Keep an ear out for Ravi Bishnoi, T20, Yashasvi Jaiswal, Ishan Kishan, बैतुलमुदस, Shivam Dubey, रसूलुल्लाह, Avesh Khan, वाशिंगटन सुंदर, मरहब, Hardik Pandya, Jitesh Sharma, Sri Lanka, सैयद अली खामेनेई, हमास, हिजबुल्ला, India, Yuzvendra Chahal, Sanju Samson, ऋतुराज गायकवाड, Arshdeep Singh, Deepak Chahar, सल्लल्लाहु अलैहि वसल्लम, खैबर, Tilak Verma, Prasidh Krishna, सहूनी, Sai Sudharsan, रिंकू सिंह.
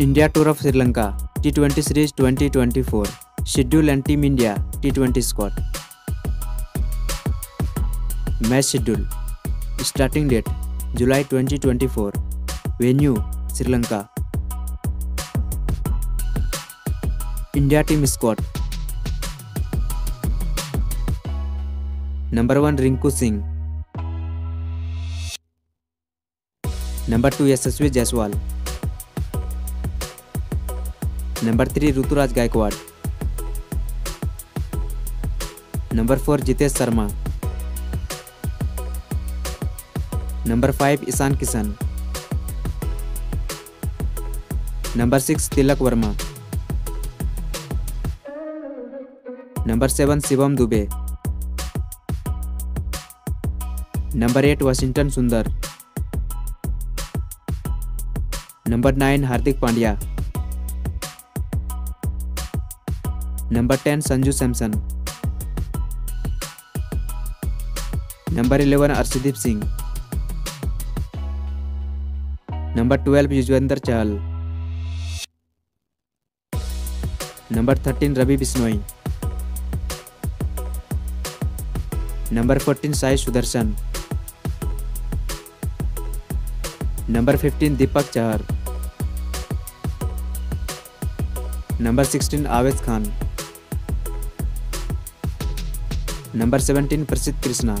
India tour of Sri Lanka T20 series 2024 schedule and team India T20 squad. Match schedule starting date July 2024 venue Sri Lanka. India team squad number 1 रिंकू सिंह, number 2 Yashasvi Jaiswal, number 3 ऋतुराज गायकवाड, number 4 Jitesh Sharma, number 5 Ishan Kishan, number 6 Tilak Varma, number 7 Shivam Dube, number 8 वाशिंगटन सुंदर, number 9 Hardik Pandya, number 10 Sanju Samson, number 11 Arshdeep Singh, number 12 Yuzvendra Chahal, number 13 Ravi Bishnoi, number 14 Sai Sudharsan, number 15 Deepak Chahar, number 16 Avesh Khan, number 17 प्रसिद्ध कृष्णा।